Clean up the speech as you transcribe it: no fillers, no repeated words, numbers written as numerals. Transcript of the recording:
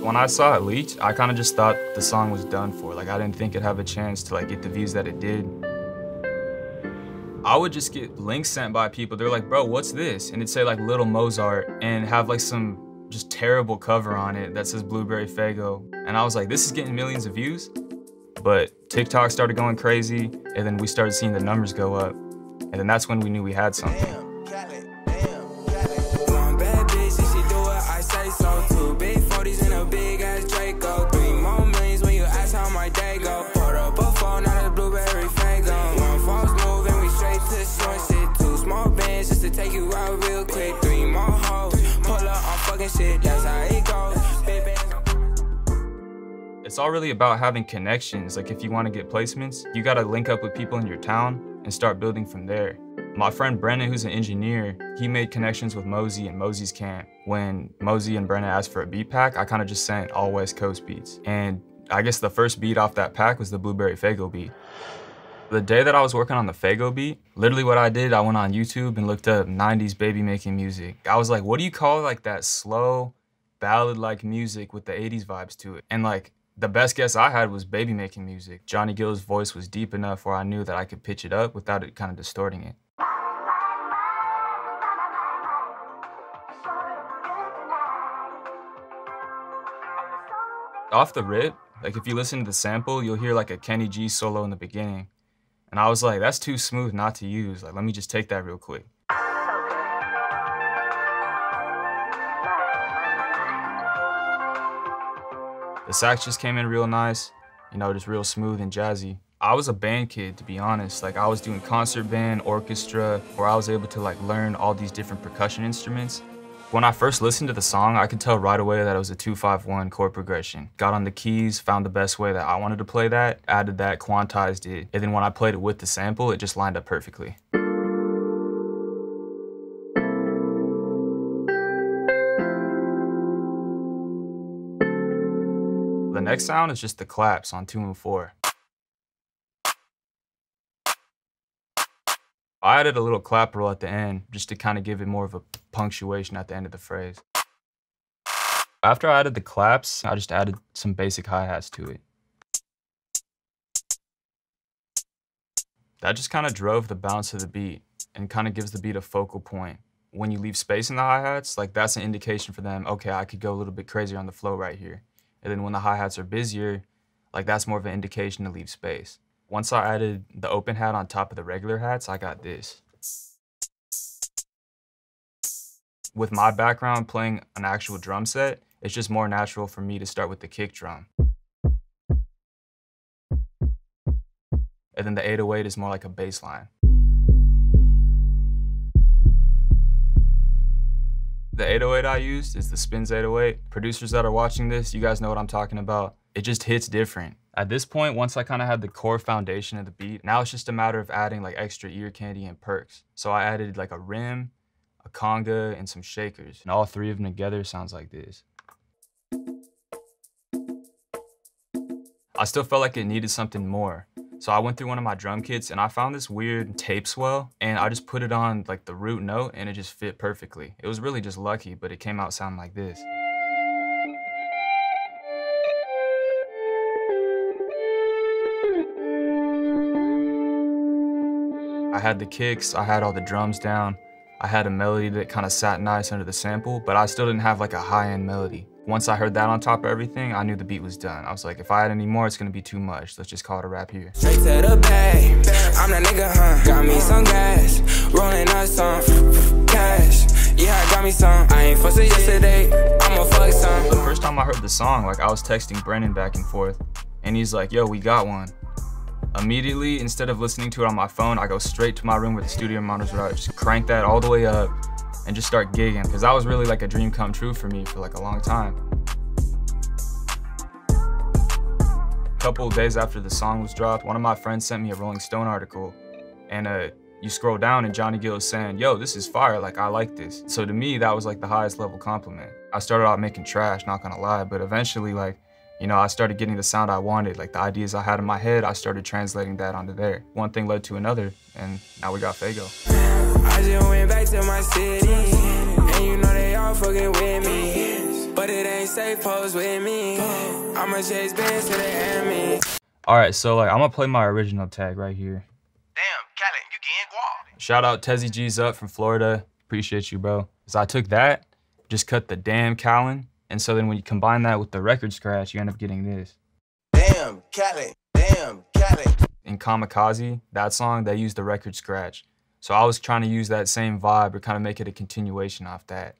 When I saw it leak, I kind of just thought the song was done for. Like, I didn't think it'd have a chance to like get the views that it did. I would just get links sent by people. They're like, bro, what's this? And it'd say like Lil Mozart and have like some just terrible cover on it that says Blueberry Faygo. And I was like, this is getting millions of views. But TikTok started going crazy, and then we started seeing the numbers go up. And then that's when we knew we had something. Damn, Callan, damn, Callan. One bad bitch, and she do what I say so. 2 big 40s and a big ass Draco. 3 more millions when you ask how my day go. Put up a phone, not a Blueberry Faygo. 1 false move and we straight to the short shit. 2 small bands just to take you out real quick. 3 more hoes, pull up on fucking shit, that's how it goes. Baby. It's all really about having connections. Like, if you want to get placements, you got to link up with people in your town and start building from there. My friend Brennan, who's an engineer, he made connections with Mosey and Mosey's camp. When Mosey and Brennan asked for a beat pack, I kind of just sent all West Coast beats. And I guess the first beat off that pack was the Blueberry Faygo beat. The day that I was working on the Faygo beat, literally what I did, I went on YouTube and looked up 90s baby making music. I was like, what do you call like that slow ballad-like music with the 80s vibes to it? And like, the best guess I had was baby making music. Johnny Gill's voice was deep enough where I knew that I could pitch it up without it kind of distorting it. Off the rip, like if you listen to the sample, you'll hear like a Kenny G solo in the beginning. And I was like, that's too smooth not to use. Like, let me just take that real quick. The sax just came in real nice, you know, just real smooth and jazzy. I was a band kid, to be honest. Like, I was doing concert band, orchestra, where I was able to like learn all these different percussion instruments. When I first listened to the song, I could tell right away that it was a 2-5-1 chord progression. Got on the keys, found the best way that I wanted to play that, added that, quantized it. And then when I played it with the sample, it just lined up perfectly. The next sound is just the claps on 2 and 4. I added a little clap roll at the end just to kind of give it more of a punctuation at the end of the phrase. After I added the claps, I just added some basic hi-hats to it. That just kind of drove the bounce of the beat and kind of gives the beat a focal point. When you leave space in the hi-hats, like that's an indication for them, okay, I could go a little bit crazier on the flow right here. And then when the hi-hats are busier, like that's more of an indication to leave space. Once I added the open hat on top of the regular hats, I got this. With my background playing an actual drum set, it's just more natural for me to start with the kick drum. And then the 808 is more like a bass line. The 808 I used is the Spinn 808. Producers that are watching this, you guys know what I'm talking about. It just hits different. At this point, once I kind of had the core foundation of the beat, now it's just a matter of adding like extra ear candy and perks. So I added like a rim, a conga, and some shakers. And all 3 of them together sounds like this. I still felt like it needed something more. So I went through one of my drum kits and I found this weird tape swell and I just put it on like the root note and it just fit perfectly. It was really just lucky, but it came out sounding like this. I had the kicks, I had all the drums down. I had a melody that kind of sat nice under the sample, but I still didn't have like a high-end melody. Once I heard that on top of everything, I knew the beat was done. I was like, if I had any more, it's gonna be too much. Let's just call it a wrap here. Straight to the bay, I'm that nigga, huh? Got me some gas, rolling up some cash. Yeah, I got me some. I ain't fussing yesterday, I'ma fuck some. The first time I heard the song, like I was texting Brennan back and forth, and he's like, yo, we got one. Immediately, instead of listening to it on my phone, I go straight to my room with the studio monitors where I just crank that all the way up and just start gigging, because that was really like a dream come true for me for like a long time. A couple days after the song was dropped, one of my friends sent me a Rolling Stone article, and you scroll down and Johnny Gill is saying, yo, this is fire, like I like this. So to me, that was like the highest level compliment. I started out making trash, not gonna lie, but eventually like, you know, I started getting the sound I wanted, like the ideas I had in my head, I started translating that onto there. One thing led to another, and now we got Faygo. I just went back to my city, and you know they all fucking with me. But But it ain't safe, pose with me. I'ma chase bands to the enemy. Alright, so like I'm gonna play my original tag right here. Damn, Callan, you getting guap. Shout out Tezzy G's up from Florida. Appreciate you, bro. So I took that, just cut the damn Callan, and so then when you combine that with the record scratch, you end up getting this. Damn, Callan, damn, Callan. In Kamikaze, that song, they used the record scratch. So I was trying to use that same vibe or kind of make it a continuation off that.